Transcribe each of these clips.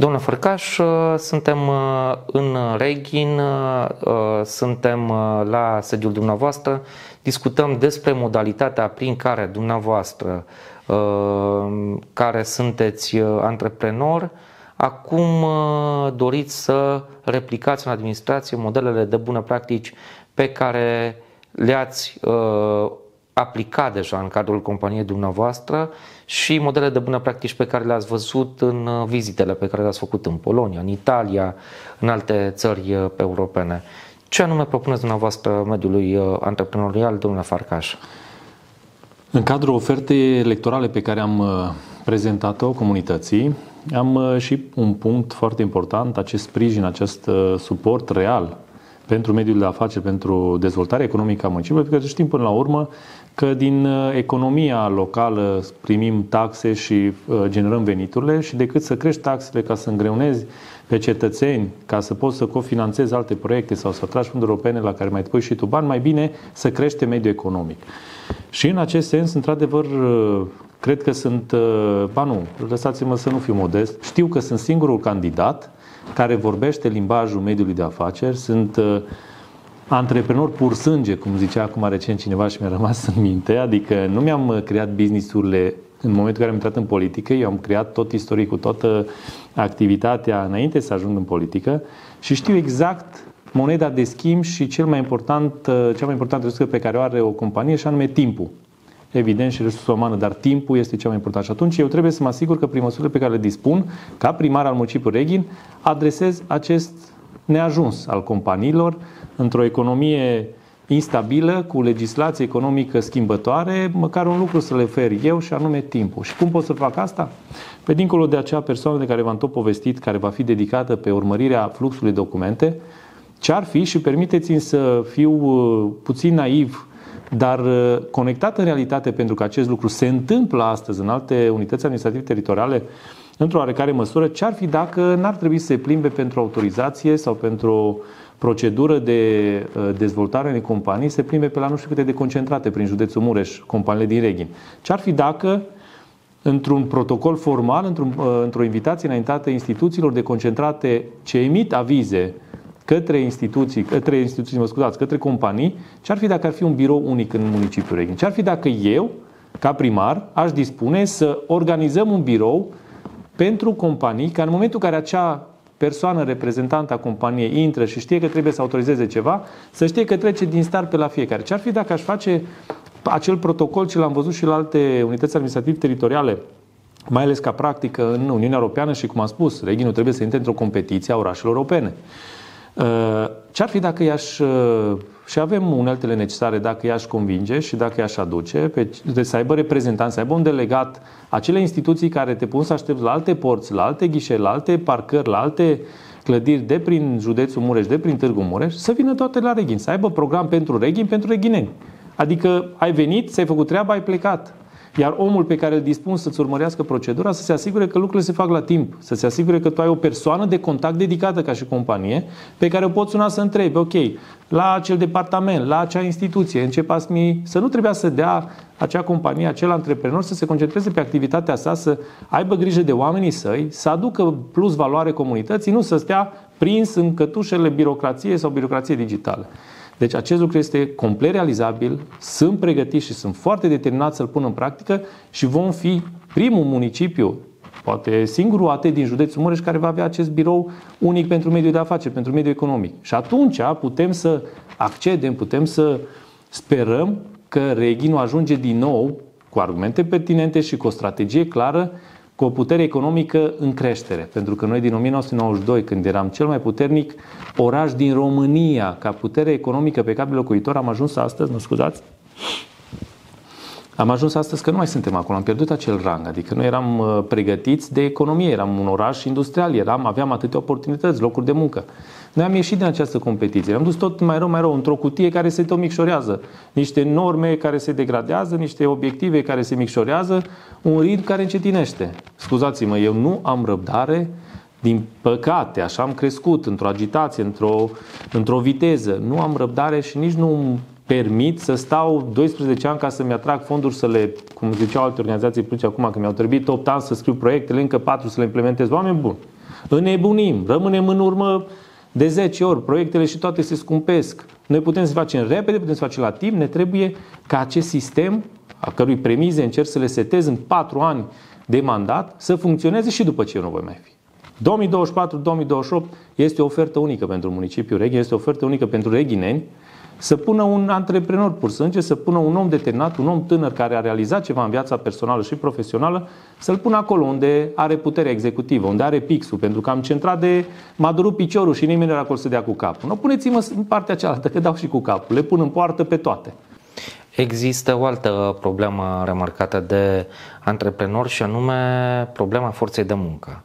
Domnule Farcaș, suntem în Reghin, suntem la sediul dumneavoastră, discutăm despre modalitatea prin care dumneavoastră, care sunteți antreprenor, acum doriți să replicați în administrație modelele de bune practici pe care le-ați aplicat deja în cadrul companiei dumneavoastră și modele de bune practici pe care le-ați văzut în vizitele pe care le-ați făcut în Polonia, în Italia, în alte țări europene. Ce anume propuneți dumneavoastră mediului antreprenorial, domnule Farcaș? În cadrul ofertei electorale pe care am prezentat-o comunității, am și un punct foarte important, acest sprijin, acest suport real pentru mediul de afaceri, pentru dezvoltarea economică a municipiului, pentru că știm până la urmă că din economia locală primim taxe și generăm veniturile și decât să crești taxele ca să îngreunezi pe cetățeni, ca să poți să cofinanțezi alte proiecte sau să atragi fonduri europene la care mai pui și tu bani, mai bine să crește mediul economic. Și în acest sens, într-adevăr, cred că sunt, ba nu, lăsați-mă să nu fiu modest, știu că sunt singurul candidat care vorbește limbajul mediului de afaceri, sunt antreprenor pur sânge, cum zicea acum recent cineva și mi-a rămas în minte, adică nu mi-am creat business-urile în momentul în care am intrat în politică, eu am creat tot istoricul, toată activitatea înainte să ajung în politică și știu exact moneda de schimb și cea mai importantă resursă pe care o are o companie și anume timpul. Evident și resursa umană, dar timpul este cea mai importantă. Și atunci eu trebuie să mă asigur că prin măsurile pe care le dispun, ca primar al municipiului Reghin, adresez acest neajuns al companiilor într-o economie instabilă, cu legislație economică schimbătoare, măcar un lucru să le ofer eu și anume timpul. Și cum pot să fac asta? Pe dincolo de acea persoană de care v-am tot povestit, care va fi dedicată pe urmărirea fluxului documente, ce ar fi, și permiteți-mi să fiu puțin naiv, dar conectat în realitate, pentru că acest lucru se întâmplă astăzi în alte unități administrative teritoriale, într-o oarecare măsură, ce ar fi dacă n-ar trebui să se plimbe pentru autorizație sau pentru o procedură de dezvoltare în companii, se plimbe pe la nu știu câte de concentrate prin județul Mureș, companiile din Reghin. Ce ar fi dacă, într-un protocol formal, într-o invitație înaintată instituțiilor de concentrate ce emit avize către companii, ce-ar fi dacă ar fi un birou unic în municipiul Reghin? Ce-ar fi dacă eu, ca primar, aș dispune să organizăm un birou pentru companii, ca în momentul în care acea persoană reprezentantă a companiei intră și știe că trebuie să autorizeze ceva, să știe că trece din start pe la fiecare. Ce-ar fi dacă aș face acel protocol ce l-am văzut și la alte unități administrative teritoriale, mai ales ca practică în Uniunea Europeană și, cum am spus, Reghinul trebuie să intre într-o competiție a orașelor europene. Ce-ar fi dacă și avem uneltele necesare, dacă i-aș convinge și dacă i-aș aduce, să aibă reprezentanți, să aibă un delegat, acele instituții care te pun să aștepți la alte porți, la alte ghișe, la alte parcări, la alte clădiri de prin județul Mureș, de prin Târgu Mureș, să vină toate la Reghin, să aibă program pentru Reghin, pentru reghineni. Adică ai venit, ți-ai făcut treaba, ai plecat. Iar omul pe care îl dispun să-ți urmărească procedura, să se asigure că lucrurile se fac la timp, să se asigure că tu ai o persoană de contact dedicată ca și companie, pe care o poți suna să întrebi, ok, la acel departament, la acea instituție, în ce pas mi, să nu trebuia să dea acea companie, acel antreprenor să se concentreze pe activitatea sa, să aibă grijă de oamenii săi, să aducă plus valoare comunității, nu să stea prins în cătușele birocrației sau birocrației digitale. Deci acest lucru este complet realizabil, sunt pregătiți și sunt foarte determinați să-l pun în practică și vom fi primul municipiu, poate singurul AT din județul Mureș, care va avea acest birou unic pentru mediul de afaceri, pentru mediul economic. Și atunci putem să accedem, putem să sperăm că Reghinul ajunge din nou cu argumente pertinente și cu o strategie clară, cu o putere economică în creștere. Pentru că noi din 1992, când eram cel mai puternic oraș din România, ca putere economică pe cap de locuitor, am ajuns astăzi, am ajuns astăzi că nu mai suntem acolo, am pierdut acel rang. Adică noi eram pregătiți de economie, eram un oraș industrial, aveam atâtea oportunități, locuri de muncă. Noi am ieșit din această competiție, am dus tot mai rău, într-o cutie care se tot micșorează, niște norme care se degradează, niște obiective care se micșorează, un ritm care încetinește. Scuzați-mă, eu nu am răbdare, din păcate, așa am crescut, într-o agitație, într-o viteză, nu am răbdare și nici nu permit să stau 12 ani ca să-mi atrag fonduri, să le, cum ziceau alte organizații, plus acum că mi-au trebuit 8 ani să scriu proiectele, încă 4 să le implementez. Oameni buni! Înnebunim, rămânem în urmă de 10 ori, proiectele și toate se scumpesc. Noi putem să facem repede, putem să facem la timp, ne trebuie ca acest sistem, a cărui premize încerc să le setez în 4 ani de mandat, să funcționeze și după ce eu nu voi mai fi. 2024-2028 este o ofertă unică pentru municipiul Reghin, este o ofertă unică pentru reghineni, să pună un antreprenor pur sânge, să pună un om determinat, un om tânăr care a realizat ceva în viața personală și profesională, să-l pună acolo unde are puterea executivă, unde are pixul, pentru că am centrat de m-a durut piciorul și nimeni nu era acolo să dea cu capul. Nu, puneți-mă în partea cealaltă, că dau și cu capul, le pun în poartă pe toate. Există o altă problemă remarcată de antreprenori și anume problema forței de muncă.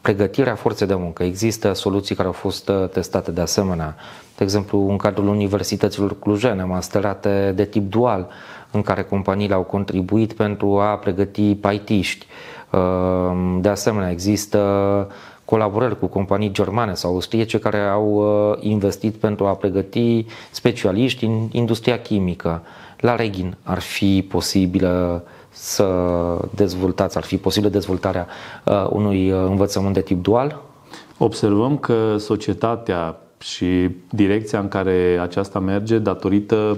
Pregătirea forței de muncă. Există soluții care au fost testate de asemenea. De exemplu, în cadrul universităților clujene, masterate de tip dual, în care companiile au contribuit pentru a pregăti paitiști. De asemenea, există colaborări cu companii germane sau austriece care au investit pentru a pregăti specialiști în industria chimică. La Reghin ar fi posibilă dezvoltarea unui învățământ de tip dual? Observăm că societatea și direcția în care aceasta merge, datorită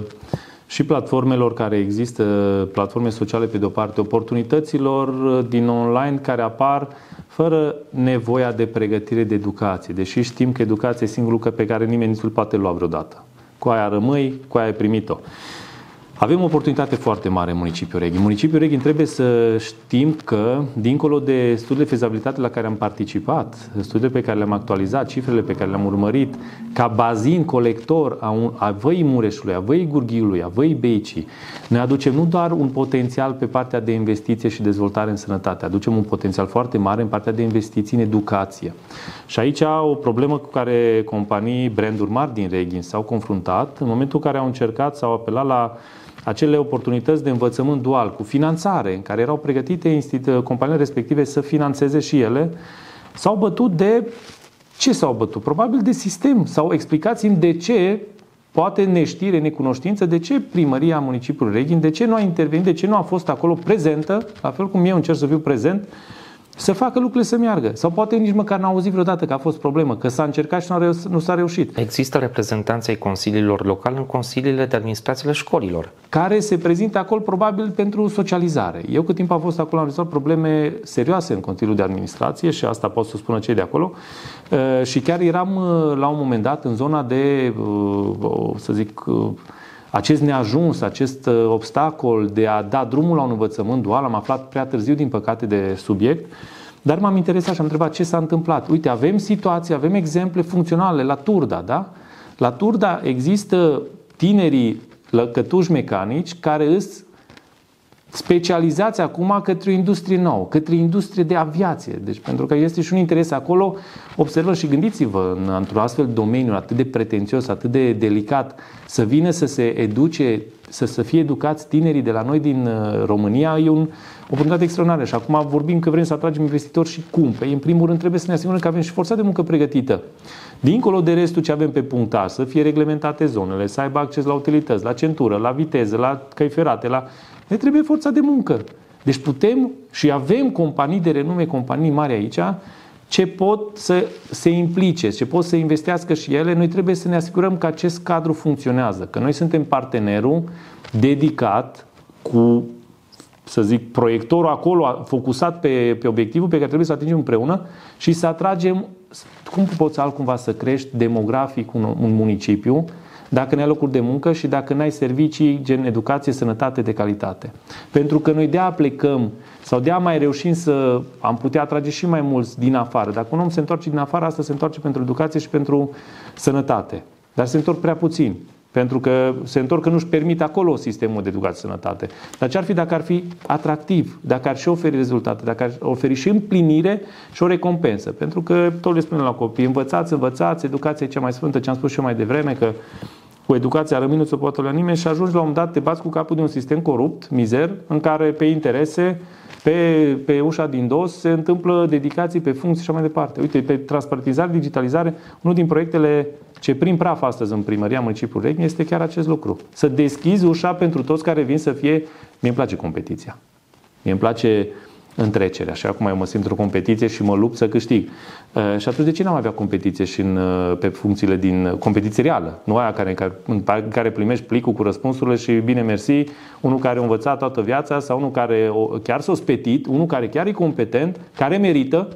și platformelor care există, platforme sociale pe de-o parte, oportunităților din online care apar fără nevoia de pregătire de educație, deși știm că educația e singurul lucru pe care nimeni nu-l poate lua vreodată. Cu aia rămâi, cu aia ai primit-o. Avem o oportunitate foarte mare în municipiul Reghin. Municipiul Reghin trebuie să știm că, dincolo de studiile de fezabilitate la care am participat, studiile pe care le-am actualizat, cifrele pe care le-am urmărit, ca bazin colector a Văii Mureșului, a Văii Gurghiului, a Văii Beicii, ne aducem nu doar un potențial pe partea de investiție și dezvoltare în sănătate, aducem un potențial foarte mare în partea de investiții în educație. Și aici o problemă cu care companii, branduri mari din Reghin s-au confruntat în momentul în care au încercat, s-au apelat la acele oportunități de învățământ dual cu finanțare, în care erau pregătite companiile respective să finanțeze și ele, s-au bătut de... Ce s-au bătut? Probabil de sistem. Sau explicați-mi de ce, poate neștire, necunoștință, de ce primăria municipiului Reghin, de ce nu a intervenit, de ce nu a fost acolo prezentă, la fel cum eu încerc să fiu prezent, să facă lucrurile să meargă. Sau poate nici măcar n-a auzit vreodată că a fost problemă, că s-a încercat și nu s-a reușit. Există reprezentanții consiliilor locale în consiliile de administrațiile școlilor, care se prezintă acolo probabil pentru socializare. Eu cât timp am fost acolo am rezolvat probleme serioase în Consiliul de Administrație și asta pot să spună cei de acolo. Și chiar eram la un moment dat în zona de, să zic, acest neajuns, acest obstacol de a da drumul la un învățământ dual, am aflat prea târziu, din păcate, de subiect, dar m-am interesat și am întrebat ce s-a întâmplat. Uite, avem situații, avem exemple funcționale la Turda, da? La Turda există tinerii lăcătuși mecanici care îs specializați acum către o industrie nouă, către industrie de aviație. Deci, pentru că este și un interes acolo, observăm și gândiți-vă, într-un astfel domeniu atât de pretențios, atât de delicat, să vină să se educe, să fie educați tinerii de la noi din România, e o oportunitate extraordinară. Și acum vorbim că vrem să atragem investitori și cum? Păi, în primul rând, trebuie să ne asigurăm că avem și forța de muncă pregătită. Dincolo de restul ce avem pe punctaj, să fie reglementate zonele, să aibă acces la utilități, la centură, la viteză, la căi ferate, la... Ne trebuie forța de muncă. Deci putem și avem companii de renume, companii mari aici, ce pot să se implice, ce pot să investească și ele. Noi trebuie să ne asigurăm că acest cadru funcționează, că noi suntem partenerul dedicat cu, să zic, proiectorul acolo, focusat pe obiectivul pe care trebuie să atingem împreună și să atragem, cum poți altcumva să crești demografic un municipiu, dacă n-ai locuri de muncă și dacă n-ai servicii gen educație, sănătate de calitate. Pentru că noi de-aia plecăm sau de-aia mai reușim să am putea atrage și mai mulți din afară. Dacă un om se întoarce din afară, asta se întoarce pentru educație și pentru sănătate. Dar se întorc prea puțin. Pentru că se întorc că nu-și permit acolo sistemul de educație și sănătate. Dar ce ar fi dacă ar fi atractiv, dacă ar și oferi rezultate, dacă ar oferi și împlinire și o recompensă? Pentru că tot le spunem la copii, învățați, educația e cea mai sfântă, ce am spus și eu mai devreme, că cu educația rămâi, nu se poate lua nimeni și ajungi la un dat, te bați cu capul de un sistem corupt, mizer, în care pe interese, pe ușa din dos se întâmplă dedicații pe funcții și așa mai departe. Uite, pe transpartizare, digitalizare, unul din proiectele ce prin praf astăzi în primăria municipiului Reghin este chiar acest lucru. Să deschizi ușa pentru toți care vin să fie... Mie îmi place competiția. Mie îmi place în trecere. Așa cum eu mă simt într-o competiție și mă lupt să câștig. Și atunci de ce n-am avea competiție și pe funcțiile din competiție reală? Nu aia în care primești plicul cu răspunsurile și bine mersi, unul care a învățat toată viața sau unul care chiar s-a spetit, unul care chiar e competent, care merită,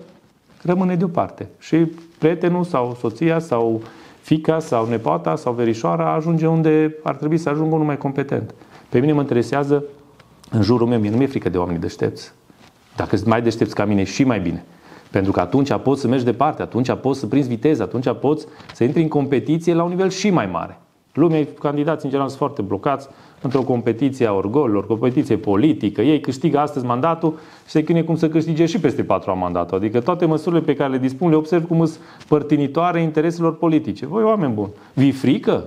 rămâne deoparte. Și prietenul sau soția sau fica sau nepoata sau verișoara ajunge unde ar trebui să ajungă unul mai competent. Pe mine mă interesează în jurul meu, mie nu mi-e frică de oameni deștepți. Dacă sunt mai deștepți ca mine, și mai bine. Pentru că atunci poți să mergi departe, atunci poți să prinzi viteză, atunci poți să intri în competiție la un nivel și mai mare. Lumea, candidați în general sunt foarte blocați într-o competiție a orgolilor, competiție politică. Ei câștigă astăzi mandatul și se chinuie cum să câștige și peste 4 ani mandatul. Adică toate măsurile pe care le dispun le observ cum sunt părtinitoare intereselor politice. Voi, oameni buni, vi-i frică?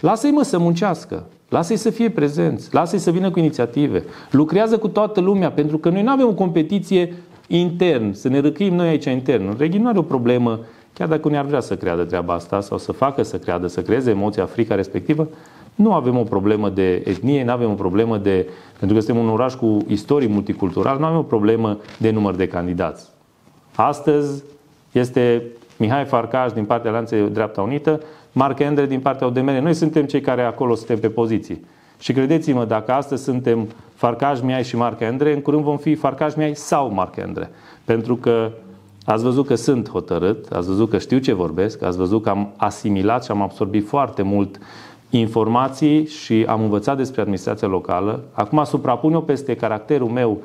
Lasă-i mă să muncească, lasă-i să fie prezenți, lasă-i să vină cu inițiative. Lucrează cu toată lumea, pentru că noi nu avem o competiție intern, să ne răcâim noi aici intern. Reghin nu are o problemă, chiar dacă unii ar vrea să creadă treaba asta sau să facă să creadă, să creeze emoția, frica respectivă, nu avem o problemă de etnie, nu avem o problemă de... Pentru că suntem un oraș cu istorie multiculturală, nu avem o problemă de număr de candidați. Astăzi este Mihai Farcaș din partea Alianței Dreapta Unită, Marc Endre din partea ODM. Noi suntem cei care acolo suntem pe poziții. Și credeți-mă, dacă astăzi suntem Farcaș, Mihai și Marc Endre, în curând vom fi Farcaș, Mihai sau Marc Endre. Pentru că ați văzut că sunt hotărât, ați văzut că știu ce vorbesc, ați văzut că am asimilat și am absorbit foarte mult informații și am învățat despre administrația locală. Acum suprapun-o peste caracterul meu,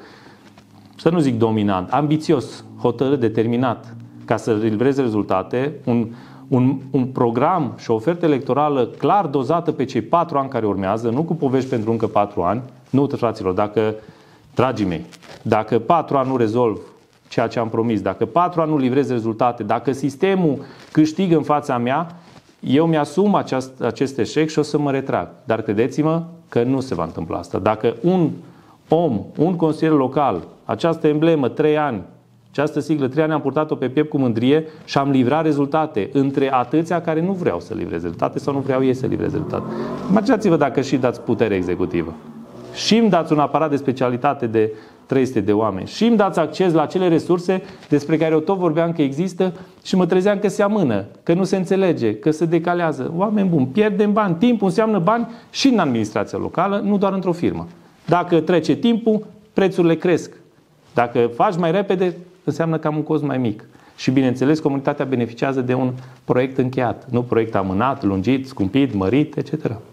să nu zic dominant, ambițios, hotărât, determinat, ca să livreze rezultate, un program și o ofertă electorală clar dozată pe cei 4 ani care urmează, nu cu povești pentru încă 4 ani. Nu, fraților, dacă, dragii mei, dacă 4 ani nu rezolv ceea ce am promis, dacă 4 ani nu livrez rezultate, dacă sistemul câștigă în fața mea, eu mi-asum acest eșec și o să mă retrag. Dar credeți-mă că nu se va întâmpla asta. Dacă un om, un consilier local, această emblemă 3 ani, această siglă 3 ani am purtat-o pe piept cu mândrie și am livrat rezultate între atâția care nu vreau să livreze rezultate sau nu vreau ei să livreze rezultate. Imaginați-vă dacă și dați putere executivă. Și îmi dați un aparat de specialitate de 300 de oameni. Și îmi dați acces la acele resurse despre care eu tot vorbeam că există și mă trezeam că se amână, că nu se înțelege, că se decalează. Oameni buni, pierdem bani. Timpul înseamnă bani și în administrația locală, nu doar într-o firmă. Dacă trece timpul, prețurile cresc. Dacă faci mai repede, înseamnă că am un cost mai mic. Și bineînțeles, comunitatea beneficiază de un proiect încheiat, nu proiect amânat, lungit, scumpit, mărit, etc.